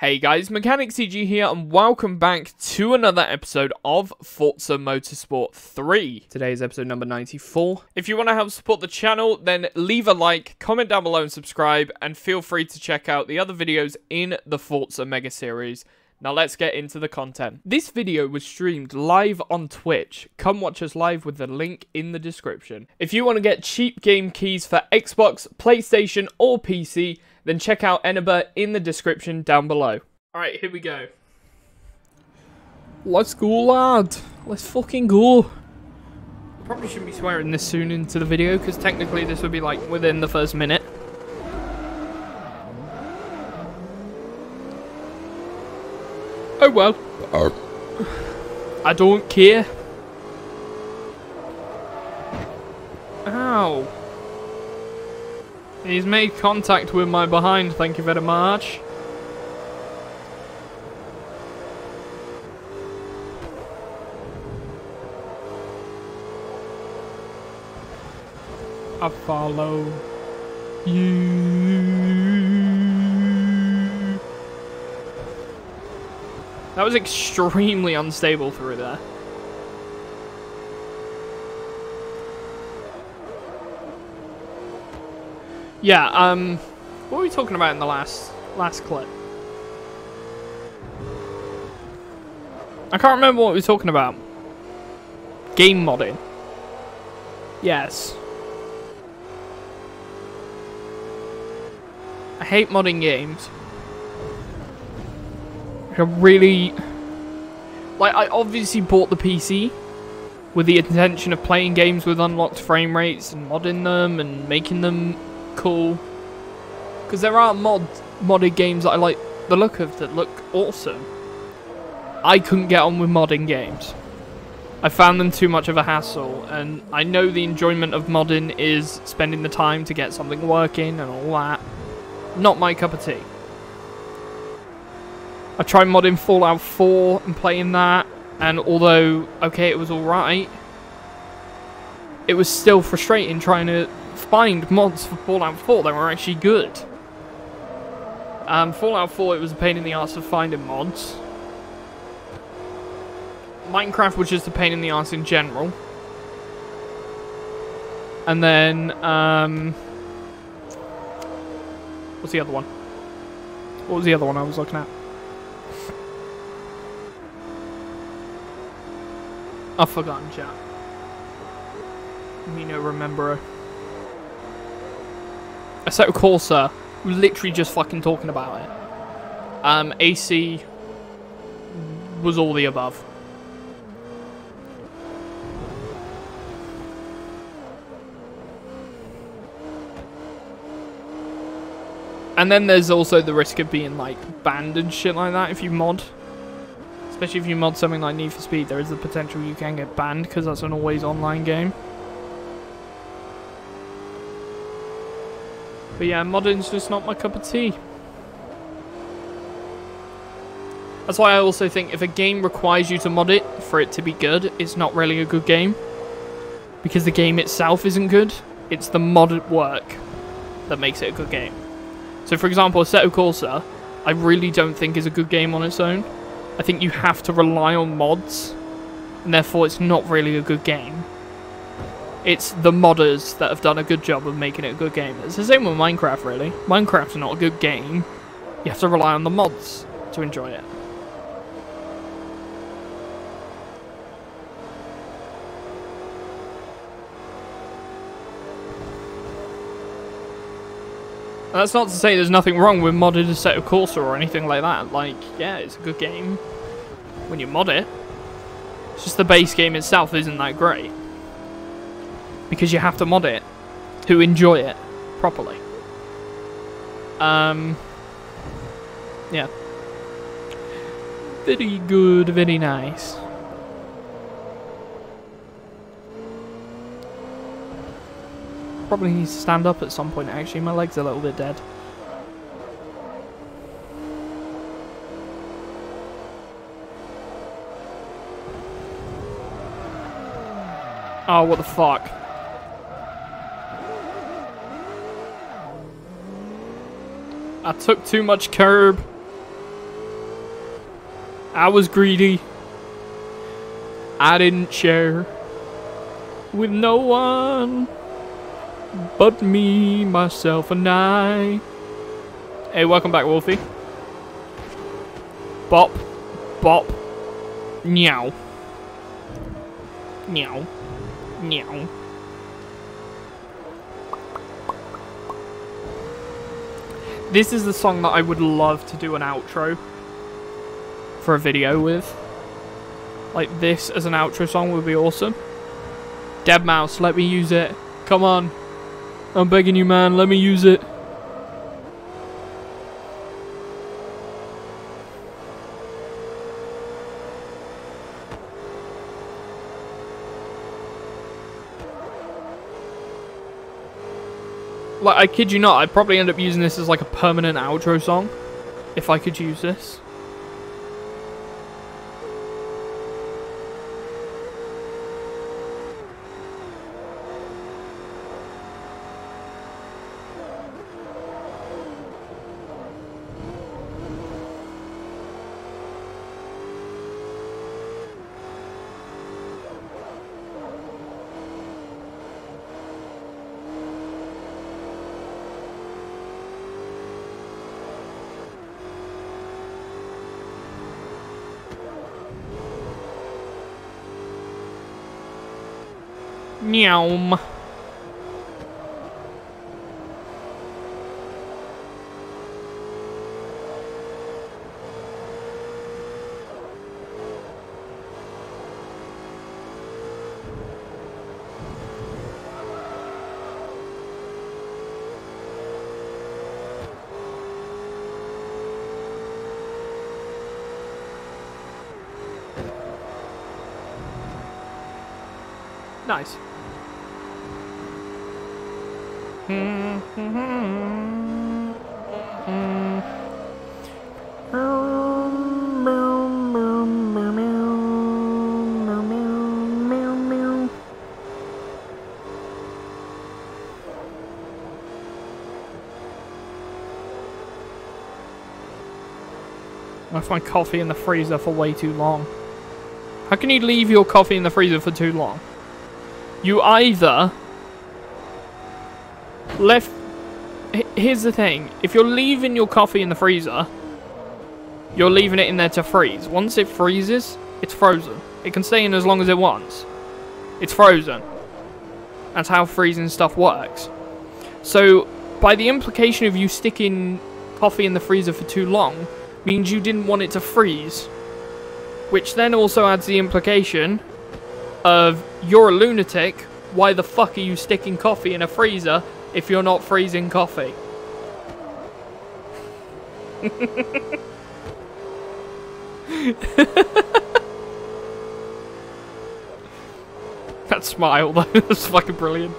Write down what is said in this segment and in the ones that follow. Hey guys, MechanicCG here and welcome back to another episode of Forza Motorsport 3. Today is episode number 94. If you want to help support the channel, then leave a like, comment down below and subscribe, and feel free to check out the other videos in the Forza Mega Series. Now let's get into the content. This video was streamed live on Twitch. Come watch us live with the link in the description. If you want to get cheap game keys for Xbox, PlayStation or PC, then check out Eneba in the description down below. Alright, here we go. Let's go, lad. Let's fucking go. Probably shouldn't be swearing this soon into the video, because technically this would be like within the first minute. Oh well. I don't care. Ow. He's made contact with my behind, thank you very much. I follow you. That was extremely unstable through there. Yeah, what were we talking about in the last clip? I can't remember what we were talking about. Game modding. Yes. I hate modding games. I really, like, I obviously bought the PC with the intention of playing games with unlocked frame rates and modding them and making them cool, because there are modded games that I like the look of that look awesome. I couldn't get on with modding games. I found them too much of a hassle, and I know the enjoyment of modding is spending the time to get something working and all that. Not my cup of tea. I tried modding Fallout 4 and playing that, and although, okay, it was alright, it was still frustrating trying to find mods for Fallout 4 that were actually good. Fallout 4, it was a pain in the arse of finding mods. Minecraft was just a pain in the arse in general. And then, what's the other one? What was the other one I was looking at? I've forgotten, chat. Me no rememberer. Assetto Corsa. We're literally just fucking talking about it. AC was all the above. And then there's also the risk of being like banned and shit like that if you mod. Especially if you mod something like Need for Speed, there is the potential you can get banned because that's an always online game. But yeah, modding's just not my cup of tea. That's why I also think if a game requires you to mod it for it to be good, it's not really a good game. Because the game itself isn't good, it's the modded work that makes it a good game. So for example, Assetto Corsa, I really don't think is a good game on its own. I think you have to rely on mods, and therefore it's not really a good game. It's the modders that have done a good job of making it a good game. It's the same with Minecraft, really. Minecraft's not a good game. You have to rely on the mods to enjoy it. That's not to say there's nothing wrong with modded Assetto Corsa or anything like that. Like, yeah, it's a good game when you mod it. It's just the base game itself isn't that great. Because you have to mod it to enjoy it properly. Yeah. Very good, very nice. Probably need to stand up at some point, actually. My leg's a little bit dead. Oh, what the fuck? I took too much curb. I was greedy. I didn't share with no one but me, myself, and I. Hey, welcome back, Wolfie. Bop. Bop. Meow. Meow. Meow. This is the song that I would love to do an outro for a video with. Like, this as an outro song would be awesome. Deadmau5, let me use it. Come on. I'm begging you, man. Let me use it. Like, I kid you not, I'd probably end up using this as like a permanent outro song if I could use this. Meow. Nice. I left my coffee in the freezer for way too long. How can you leave your coffee in the freezer for too long? You either left... Here's the thing. If you're leaving your coffee in the freezer, you're leaving it in there to freeze. Once it freezes, it's frozen. It can stay in as long as it wants. It's frozen. That's how freezing stuff works. So, by the implication of you sticking coffee in the freezer for too long, means you didn't want it to freeze. Which then also adds the implication of, you're a lunatic, why the fuck are you sticking coffee in a freezer if you're not freezing coffee? That smile though, that's fucking brilliant.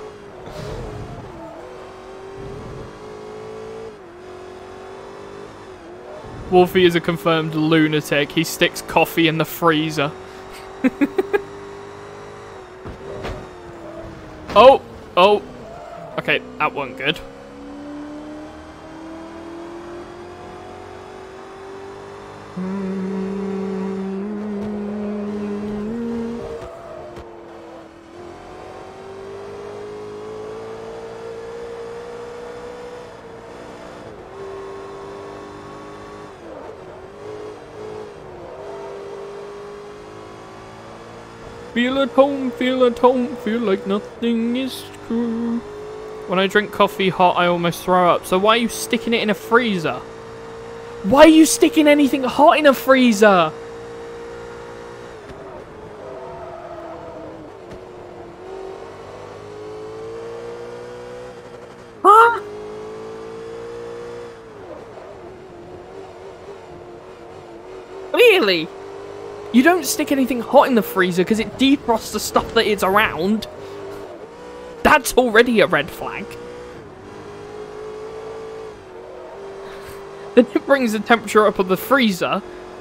Wolfie is a confirmed lunatic, he sticks coffee in the freezer. Oh! Oh! Okay, that wasn't good. Feel at home, feel at home, feel like nothing is true. When I drink coffee hot, I almost throw up. So why are you sticking it in a freezer? Why are you sticking anything hot in a freezer? Huh? Really? You don't stick anything hot in the freezer because it defrosts the stuff that is around. That's already a red flag. Then it brings the temperature up of the freezer,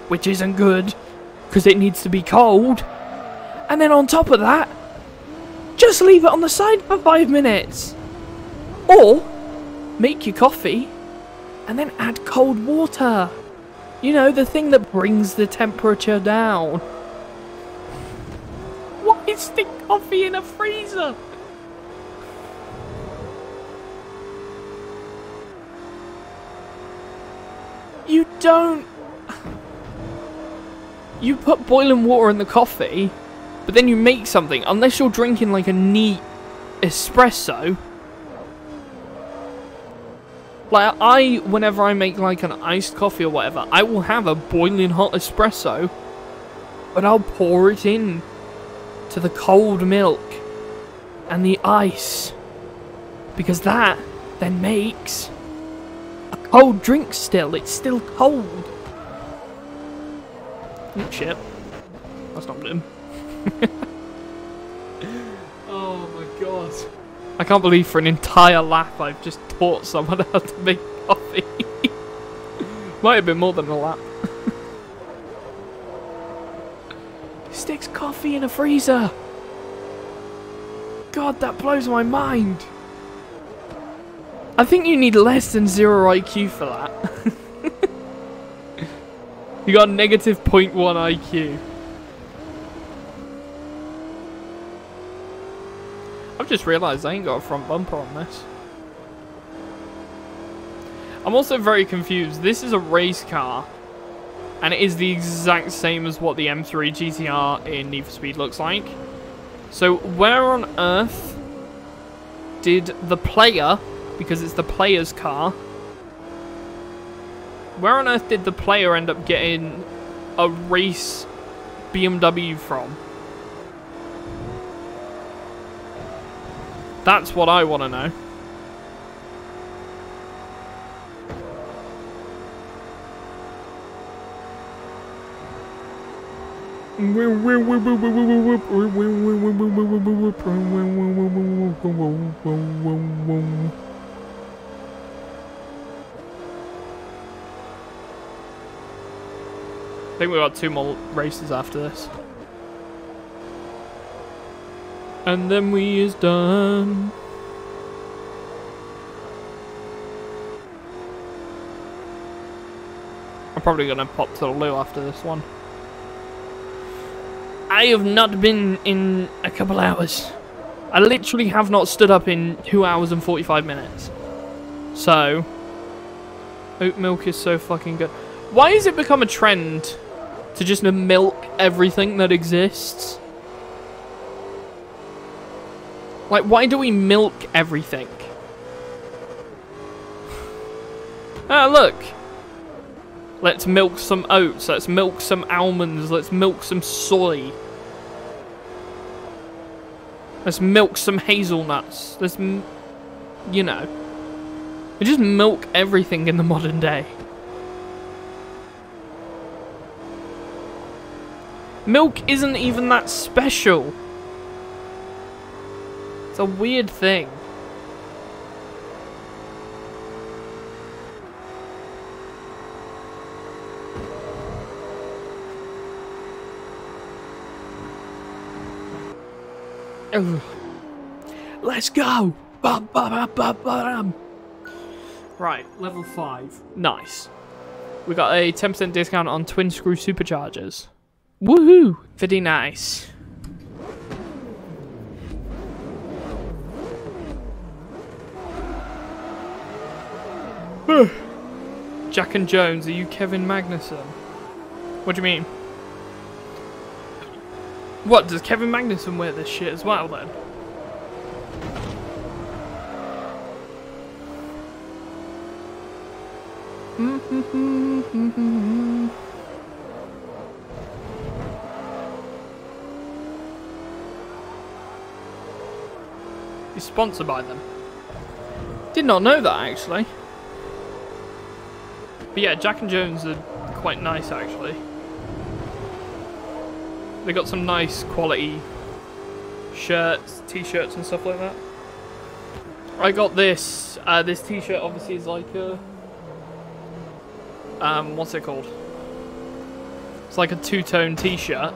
which isn't good because it needs to be cold. And then on top of that, just leave it on the side for 5 minutes. Or make your coffee and then add cold water. You know, the thing that brings the temperature down. What is the coffee in a freezer? You don't... You put boiling water in the coffee, but then you make something, unless you're drinking like a neat espresso. Like, whenever I make like an iced coffee or whatever, I will have a boiling hot espresso, but I'll pour it in to the cold milk and the ice, because that then makes a cold drink still. It's still cold. Oh, shit. That's not him. Oh my god. I can't believe for an entire lap I've just taught someone how to make coffee. Might have been more than a lap. Sticks coffee in a freezer. God, that blows my mind. I think you need less than 0 IQ for that. You got negative 0.1 IQ. I've just realised I ain't got a front bumper on this. I'm also very confused. This is a race car, and it is the exact same as what the M3 GTR in Need for Speed looks like. So where on earth did the player, because it's the player's car, where on earth did the player end up getting a race BMW from? That's what I want to know. I think we've got 2 more races after this. And then we is done. I'm probably gonna pop to the loo after this one. I have not been in a couple hours. I literally have not stood up in 2 hours and 45 minutes. So, oat milk is so fucking good. Why has it become a trend to just milk everything that exists? Like, why do we milk everything? Ah, look! Let's milk some oats, let's milk some almonds, let's milk some soy. Let's milk some hazelnuts. Let's, you know. We just milk everything in the modern day. Milk isn't even that special. It's a weird thing. Ugh. Let's go! Bum, bum, bum, bum. Right, level 5. Nice. We got a 10% discount on twin screw superchargers. Woohoo! Very nice. Jack and Jones, are you Kevin Magnuson? What do you mean? What, does Kevin Magnuson wear this shit as well then? He's sponsored by them. Did not know that actually. But yeah, Jack and Jones are quite nice actually. They got some nice quality shirts, t-shirts and stuff like that. I got this. This t-shirt obviously is like a what's it called? It's like a two-tone t-shirt,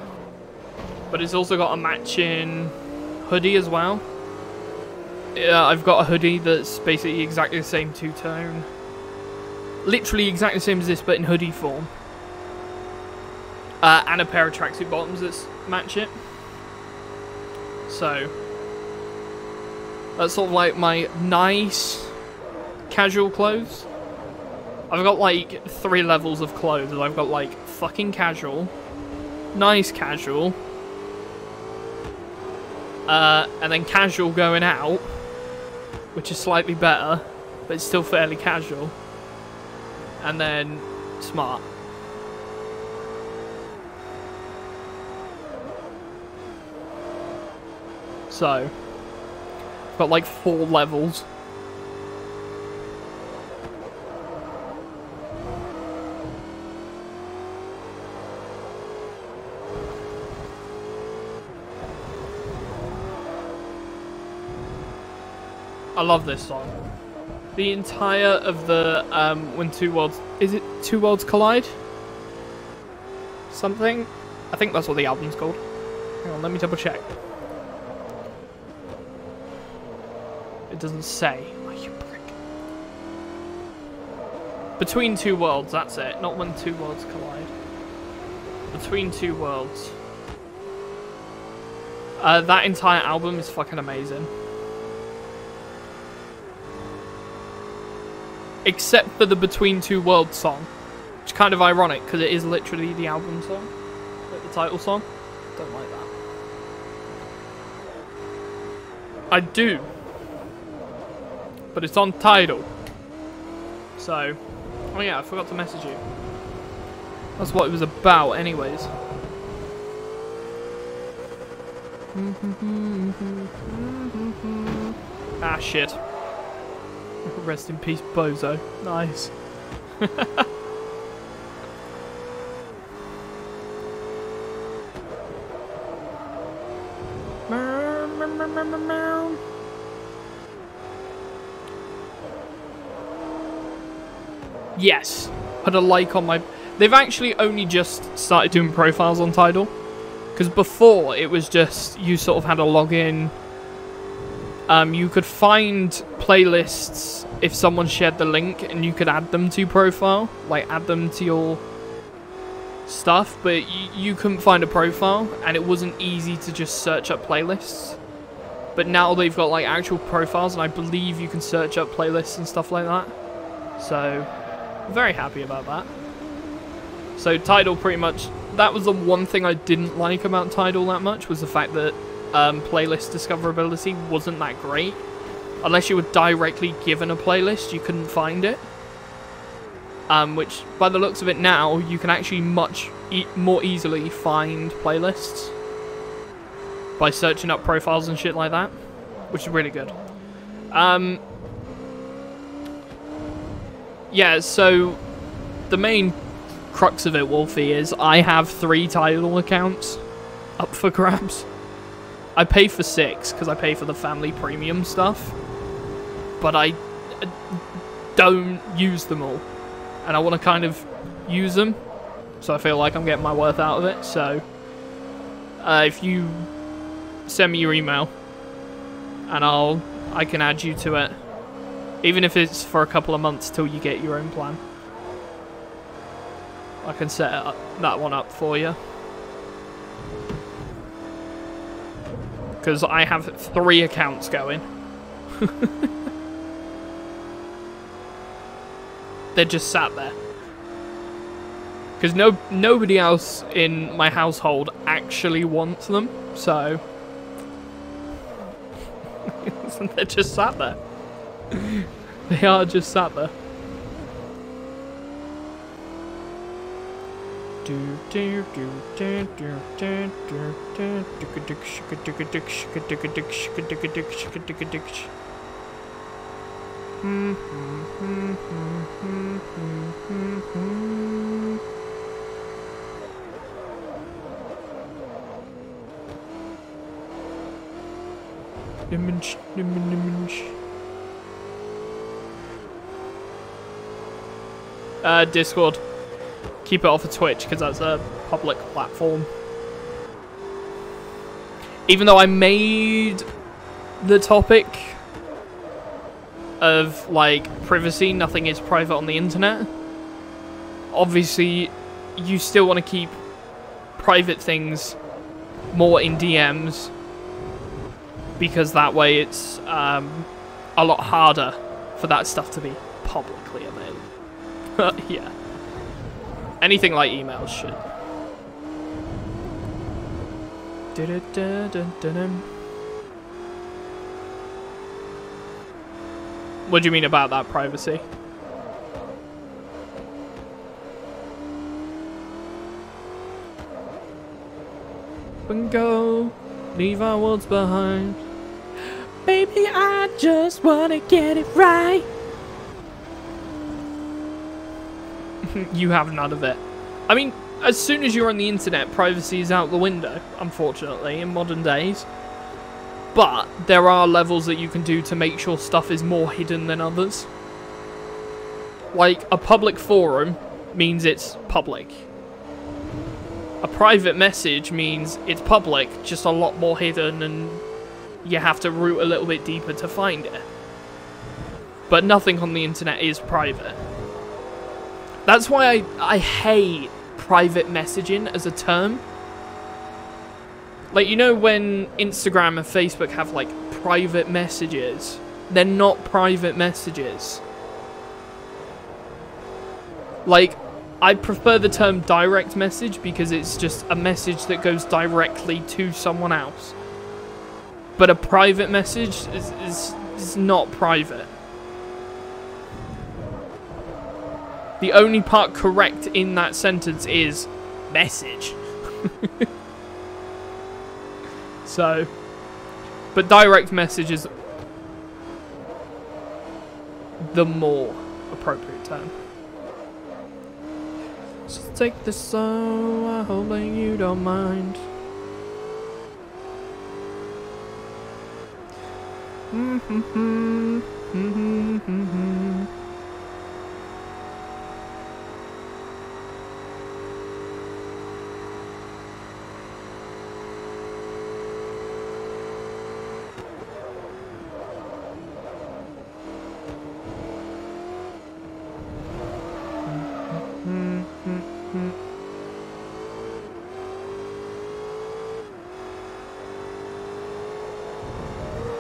but it's also got a matching hoodie as well. Yeah, I've got a hoodie that's basically exactly the same two-tone. Literally exactly the same as this, but in hoodie form. and a pair of tracksuit bottoms that match it. So that's sort of like my nice casual clothes. I've got like 3 levels of clothes. I've got like fucking casual, nice casual, and then casual going out, which is slightly better, but it's still fairly casual, and then smart. So, I've got like 4 levels. I love this song. The entire of the When Two Worlds... Is it Two Worlds Collide? Something? I think that's what the album's called. Hang on, let me double check. It doesn't say. Oh, you prick. Between Two Worlds, that's it. Not When Two Worlds Collide. Between Two Worlds. That entire album is fucking amazing. Except for the Between Two Worlds song, which is kind of ironic because it is literally the album song, like the title song. Don't like that. I do, but it's on Tidal. So, oh yeah, I forgot to message you. That's what it was about, anyways. Ah, shit. Rest in peace, bozo. Nice. Yes. Put a like on my... They've actually only just started doing profiles on Tidal. Because before, it was just... You sort of had a login... you could find playlists if someone shared the link, and you could add them to your profile, like add them to your stuff, but you couldn't find a profile, and it wasn't easy to just search up playlists. But now they've got like actual profiles, and I believe you can search up playlists and stuff like that. So, I'm very happy about that. So Tidal pretty much, that was the one thing I didn't like about Tidal that much, was the fact that playlist discoverability wasn't that great. Unless you were directly given a playlist, you couldn't find it. Which, by the looks of it now, you can actually much more easily find playlists by searching up profiles and shit like that, which is really good. Yeah, so the main crux of it, Wolfie, is I have 3 Tidal accounts up for grabs. I pay for 6 because I pay for the family premium stuff, but I don't use them all, and I want to kind of use them, so I feel like I'm getting my worth out of it. So if you send me your email, and I can add you to it, even if it's for a couple of months till you get your own plan. I can set it up, that one up for you. Because I have 3 accounts going. They're just sat there. Because nobody else in my household actually wants them. So... They're just sat there. They are just sat there. Discord. Keep it off of Twitch, because that's a public platform. Even though I made the topic of, like, privacy, nothing is private on the internet, obviously you still want to keep private things more in DMs, because that way it's a lot harder for that stuff to be publicly available. But yeah, anything like emails should. What do you mean about that privacy? And go, leave our worlds behind. Baby, I just wanna get it right. You have none of it. I mean, as soon as you're on the internet, privacy is out the window, unfortunately, in modern days. But there are levels that you can do to make sure stuff is more hidden than others. Like, a public forum means it's public. A private message means it's public, just a lot more hidden, and you have to root a little bit deeper to find it. But nothing on the internet is private. That's why I hate private messaging as a term. Like, you know when Instagram and Facebook have, like, private messages? They're not private messages. Like, I prefer the term direct message because it's just a message that goes directly to someone else. But a private message is not private. The only part correct in that sentence is message. So, but direct message is the more appropriate term. Just take this, so I hope that you don't mind.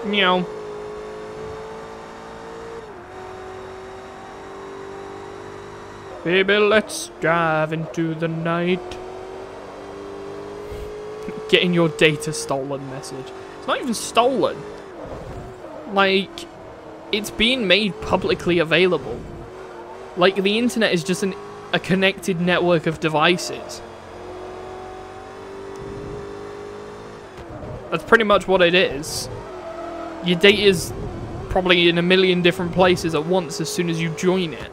Meow. Baby, let's drive into the night. Getting your data stolen message. It's not even stolen. Like, it's being made publicly available. Like, the internet is just a connected network of devices. That's pretty much what it is. Your data is probably in a million different places at once as soon as you join it.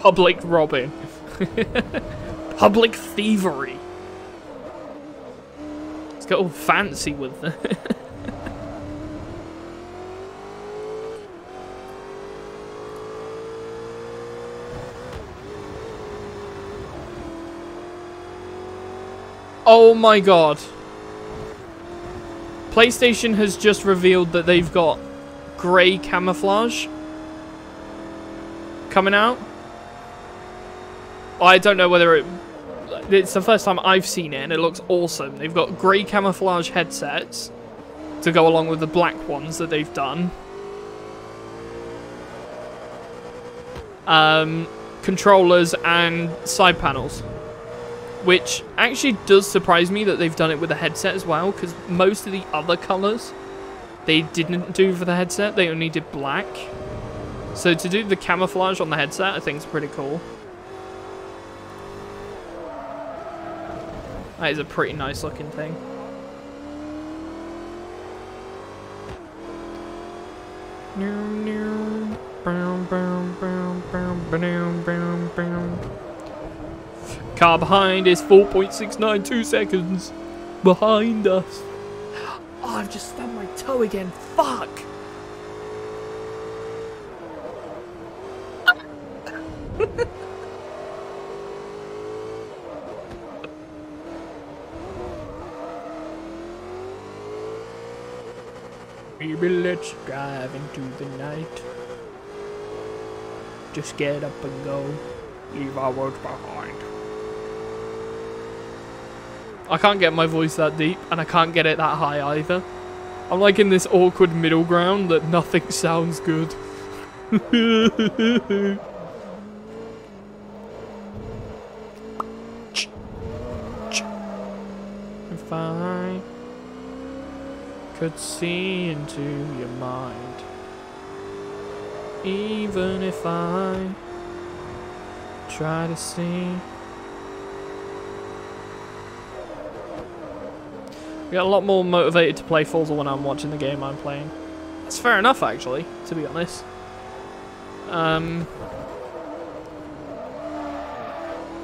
Public robbing. Public thievery. It's got all fancy with it. Oh my god. PlayStation has just revealed that they've got grey camouflage coming out. I don't know whether it's the first time I've seen it, and it looks awesome. They've got grey camouflage headsets to go along with the black ones that they've done. Controllers and side panels. Which actually does surprise me that they've done it with a headset as well, because most of the other colours they didn't do for the headset, they only did black. So to do the camouflage on the headset, I think is pretty cool. That is a pretty nice looking thing. Car behind is 4.692 seconds behind us. Oh, I've just stubbed my toe again. Fuck. Maybe let's drive into the night. Just get up and go. leave our world behind. I can't get my voice that deep, and I can't get it that high either. I'm like in this awkward middle ground that nothing sounds good. If I could see into your mind, even if I try to see. I get a lot more motivated to play Forza when I'm watching the game I'm playing. That's fair enough, actually, to be honest.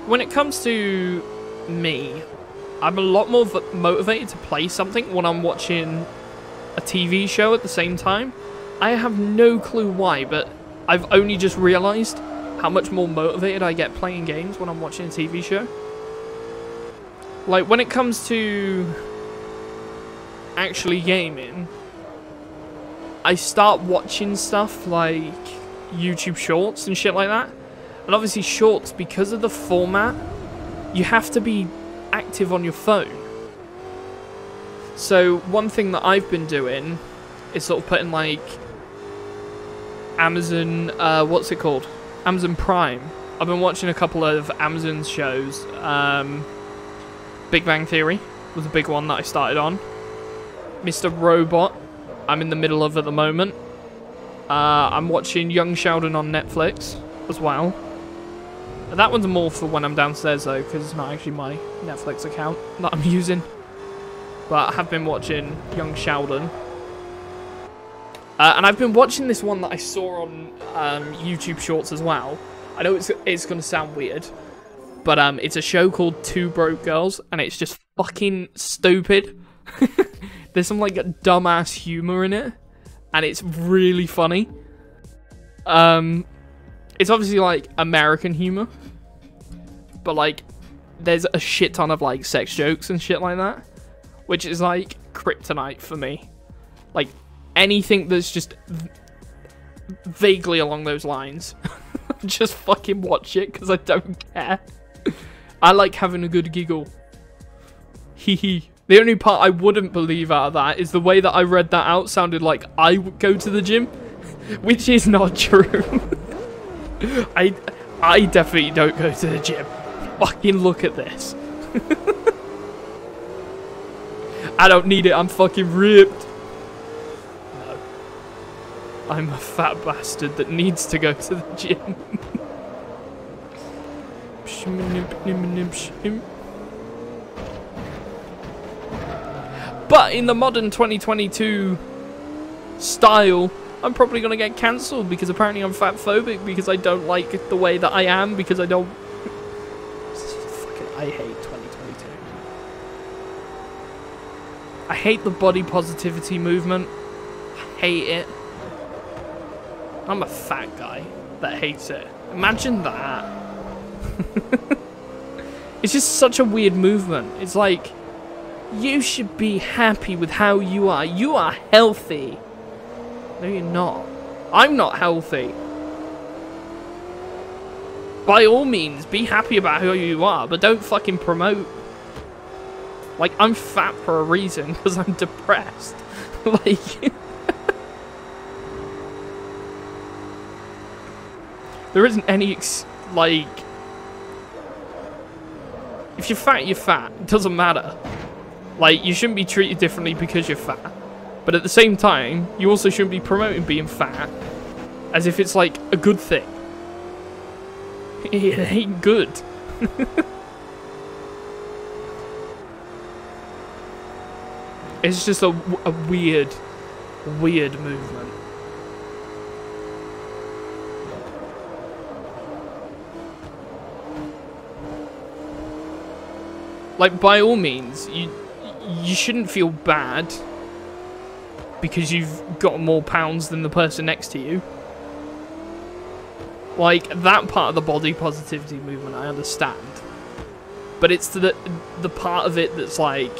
When it comes to me, I'm a lot more motivated to play something when I'm watching a TV show at the same time. I have no clue why, but I've only just realized how much more motivated I get playing games when I'm watching a TV show. Like, when it comes to actually gaming, I start watching stuff like YouTube Shorts and shit like that. And obviously Shorts, because of the format, you have to be active on your phone. So one thing that I've been doing is sort of putting like Amazon, what's it called? Amazon Prime. I've been watching a couple of Amazon shows. Big Bang Theory was a big one that I started on. Mr. Robot, I'm in the middle of at the moment. I'm watching Young Sheldon on Netflix as well. And that one's more for when I'm downstairs though, because it's not actually my Netflix account that I'm using. But I have been watching Young Sheldon. And I've been watching this one that I saw on YouTube Shorts as well. I know it's going to sound weird, but it's a show called 2 Broke Girls, and it's just fucking stupid. There's some like dumbass humor in it, and it's really funny. It's obviously like American humor, but like there's a shit ton of like sex jokes and shit like that, which is like kryptonite for me. Like anything that's just vaguely along those lines, just fucking watch it because I don't care. I like having a good giggle. Hee hee. The only part I wouldn't believe out of that is the way that I read that out sounded like I would go to the gym, which is not true. I definitely don't go to the gym. Fucking look at this. I don't need it. I'm fucking ripped. No. I'm a fat bastard that needs to go to the gym. But in the modern 2022 style, I'm probably going to get cancelled because apparently I'm fatphobic because I don't like the way that I am because I don't... Fucking, I hate 2022. I hate the body positivity movement. I hate it. I'm a fat guy that hates it. Imagine that. It's just such a weird movement. It's like... You should be happy with how you are. You are healthy. No, you're not. I'm not healthy. By all means, be happy about who you are, but don't fucking promote. Like, I'm fat for a reason, because I'm depressed. Like... There isn't any, like... If you're fat, you're fat. It doesn't matter. Like, you shouldn't be treated differently because you're fat. But at the same time, you also shouldn't be promoting being fat as if it's, like, a good thing. It ain't good. It's just a weird movement. Like, by all means, you shouldn't feel bad because you've got more pounds than the person next to you. Like, that part of the body positivity movement, I understand. But it's the part of it that's like...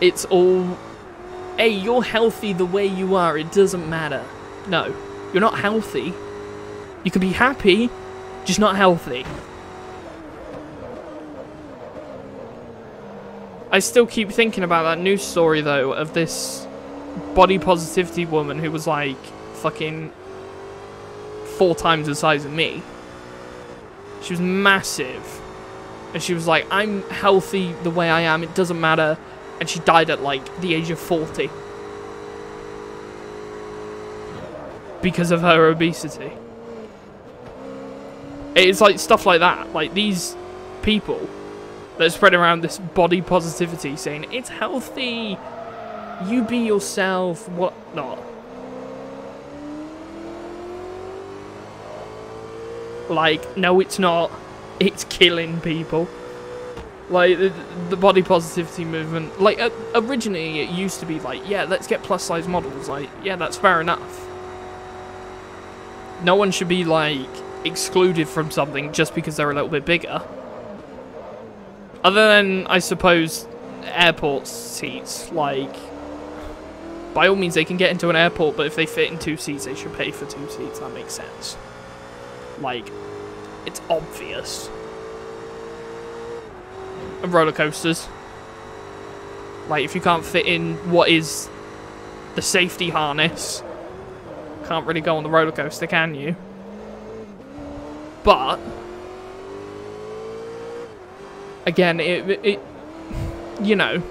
It's all... Hey, you're healthy the way you are, it doesn't matter. No, you're not healthy. You can be happy, just not healthy. I still keep thinking about that news story, though, of this body positivity woman who was, like, fucking 4 times the size of me. She was massive. And she was like, I'm healthy the way I am, it doesn't matter. And she died at, like, the age of 40. Because of her obesity. It's, like, stuff like that. Like, these people that spread around this body positivity saying, it's healthy, you be yourself, whatnot. Like, no, it's not. It's killing people. Like, the body positivity movement, like, originally it used to be like, yeah, let's get plus size models. Like, yeah, that's fair enough. No one should be, like, excluded from something just because they're a little bit bigger. Other than, I suppose, airport seats. Like, by all means, they can get into an airport, but if they fit in 2 seats, they should pay for 2 seats. That makes sense. Like, it's obvious. And roller coasters. Like, if you can't fit in what is the safety harness, can't really go on the roller coaster, can you? But again, it you know,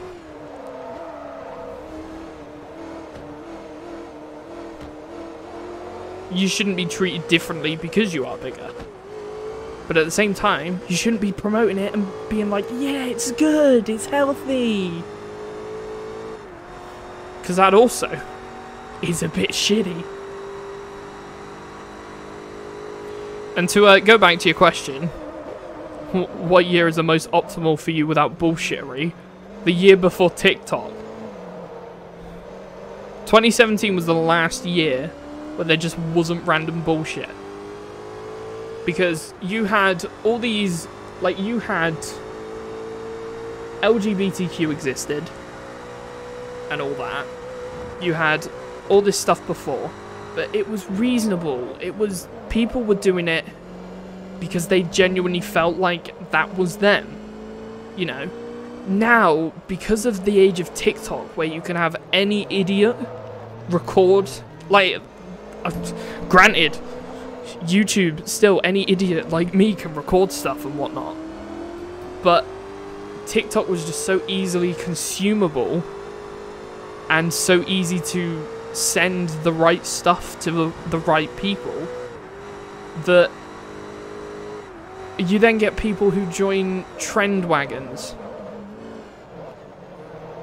you shouldn't be treated differently because you are bigger. But at the same time, you shouldn't be promoting it and being like, yeah, it's good, it's healthy. Because that also is a bit shitty. And to go back to your question, what year is the most optimal for you without bullshittery? The year before TikTok. 2017 was the last year where there just wasn't random bullshit. Because you had all these, like, you had LGBTQ existed and all that. You had all this stuff before, but it was reasonable. It was, people were doing it because they genuinely felt like that was them, you know. Now, because of the age of TikTok, where you can have any idiot record, like, granted, YouTube, still, any idiot like me can record stuff and whatnot, but TikTok was just so easily consumable and so easy to send the right stuff to the right people that you then get people who join trend wagons.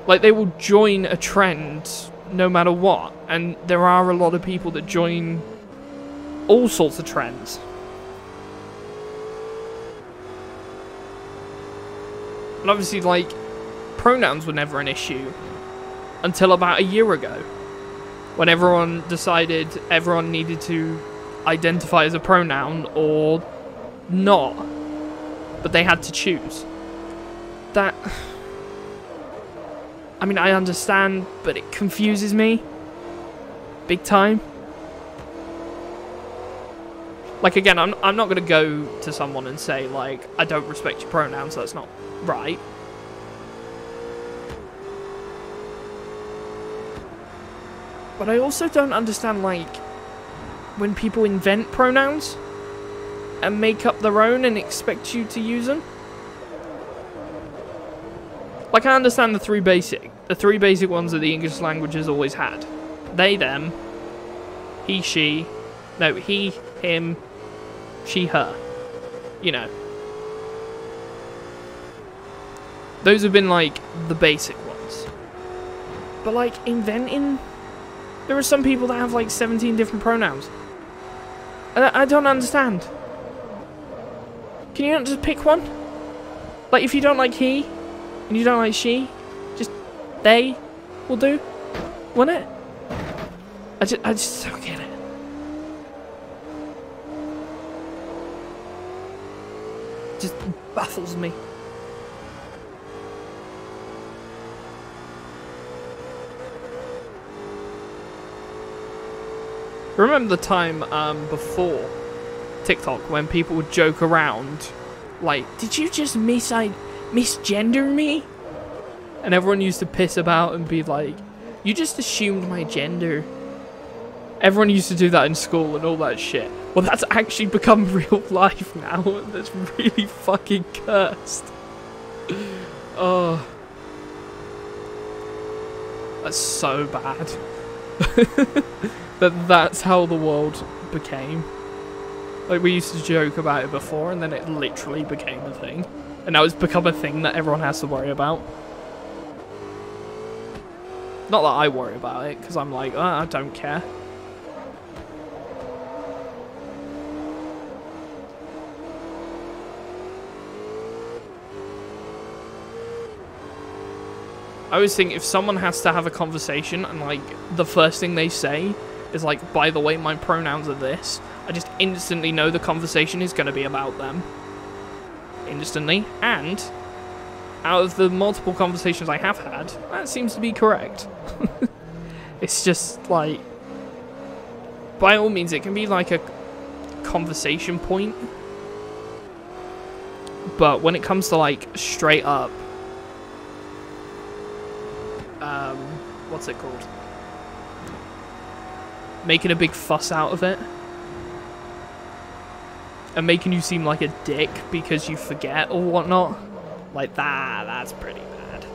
Like, they will join a trend no matter what. And there are a lot of people that join all sorts of trends. And obviously, like, pronouns were never an issue until about a year ago, when everyone decided everyone needed to identify as a pronoun or not, but they had to choose. That, I mean, I understand, but it confuses me big time. Like, again, I'm not gonna go to someone and say, like, I don't respect your pronouns, that's not right. But I also don't understand, like, when people invent pronouns and make up their own and expect you to use them. Like, I understand the three basic ones that the English language has always had. They, them, he, she, no, he, him, she, her. You know. Those have been, like, the basic ones. But, like, inventing, there are some people that have, like, 17 different pronouns. I don't understand. Can you not just pick one? Like, if you don't like he, and you don't like she, just they will do, won't it? I just don't get it. Just baffles me. Remember the time before TikTok when people would joke around, like, did you just misgender me? And everyone used to piss about and be like, you just assumed my gender. Everyone used to do that in school and all that shit. Well, that's actually become real life now. That's really fucking cursed. Oh. That's so bad. But that's how the world became. Like, we used to joke about it before, and then it literally became a thing. And now it's become a thing that everyone has to worry about. Not that I worry about it, because I'm like, oh, I don't care. I always think if someone has to have a conversation and, like, the first thing they say is, like, by the way, my pronouns are this, I just instantly know the conversation is going to be about them. Instantly. And out of the multiple conversations I have had, that seems to be correct. It's just, like, by all means, it can be, like, a conversation point. But when it comes to, like, straight up, what's it called? Making a big fuss out of it. And making you seem like a dick because you forget or whatnot. Like, that's pretty bad.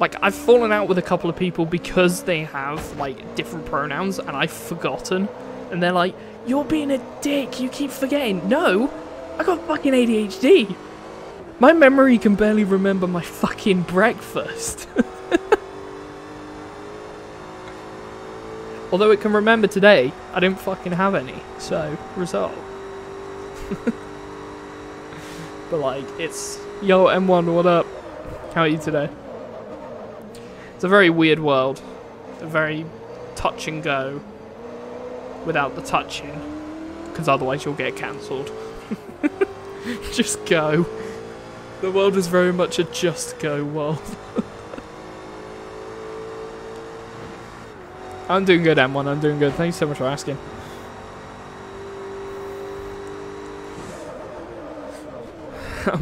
Like, I've fallen out with a couple of people because they have, like, different pronouns and I've forgotten. And they're like, you're being a dick, you keep forgetting. No, I got fucking ADHD. My memory can barely remember my fucking breakfast. Although it can remember today, I didn't fucking have any, so, result. But like, it's, yo M1, what up? How are you today? It's a very weird world. A very touch and go. Without the touching. Because otherwise you'll get cancelled. Just go. The world is very much a just go world. I'm doing good, M1. I'm doing good. Thank you so much for asking.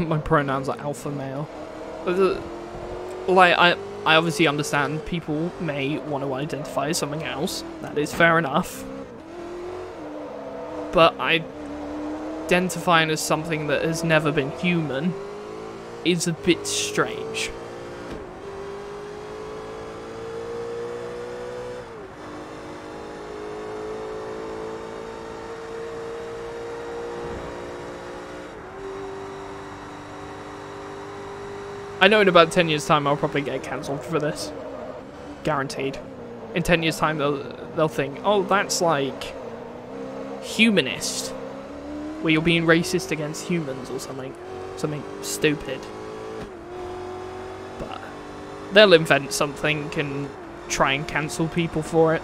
My pronouns are alpha male. Like, I obviously understand people may want to identify as something else. That is fair enough. But identifying as something that has never been human is a bit strange. I know in about 10 years time I'll probably get cancelled for this. Guaranteed. In 10 years time they'll think, oh, that's like humanist, where you're being racist against humans or something. Something stupid. But they'll invent something and try and cancel people for it.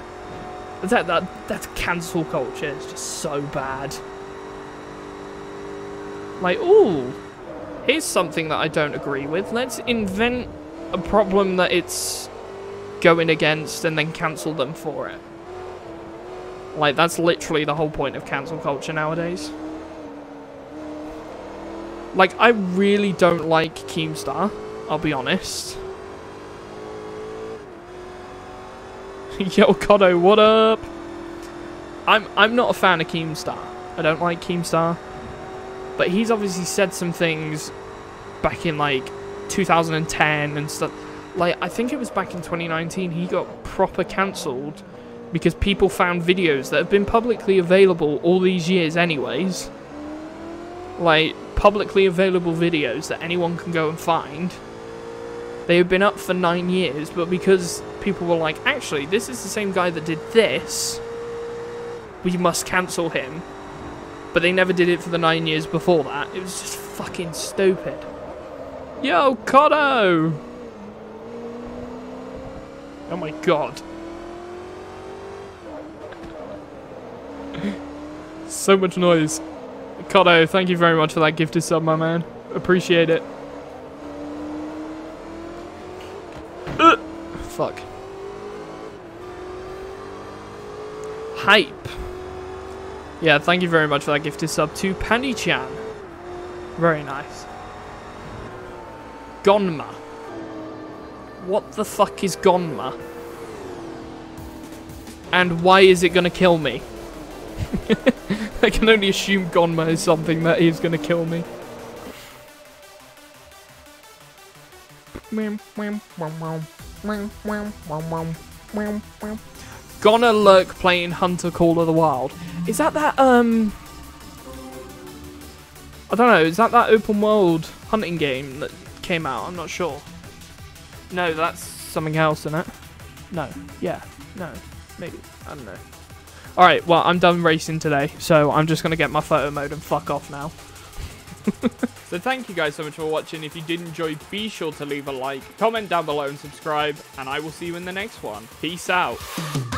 That's cancel culture. It's just so bad. Like, ooh, here's something that I don't agree with. Let's invent a problem that it's going against and then cancel them for it. Like, that's literally the whole point of cancel culture nowadays. Like, I really don't like Keemstar, I'll be honest. Yo, Cotto, what up? I'm not a fan of Keemstar. I don't like Keemstar. But he's obviously said some things back in, like, 2010 and stuff. Like, I think it was back in 2019 he got proper cancelled because people found videos that have been publicly available all these years anyways. Like, publicly available videos that anyone can go and find. They have been up for 9 years, but because people were like, actually, this is the same guy that did this, we must cancel him. But they never did it for the 9 years before that. It was just fucking stupid. Yo, Cotto! Oh my god. So much noise. Cotto, thank you very much for that gifted sub, my man. Appreciate it. Fuck. Hype. Yeah, thank you very much for that gifted sub to Pandy-chan. Very nice. Gonma. What the fuck is Gonma? And why is it gonna kill me? I can only assume Gonma is something that is gonna kill me. Gonna lurk playing Hunter Call of the Wild. Is that I don't know, is that open world hunting game that came out? I'm not sure. No, that's something else, isn't it? No. Yeah. No. Maybe. I don't know. Alright, well, I'm done racing today, so I'm just gonna get my photo mode and fuck off now. So thank you guys so much for watching. If you did enjoy, be sure to leave a like, comment down below and subscribe, and I will see you in the next one. Peace out.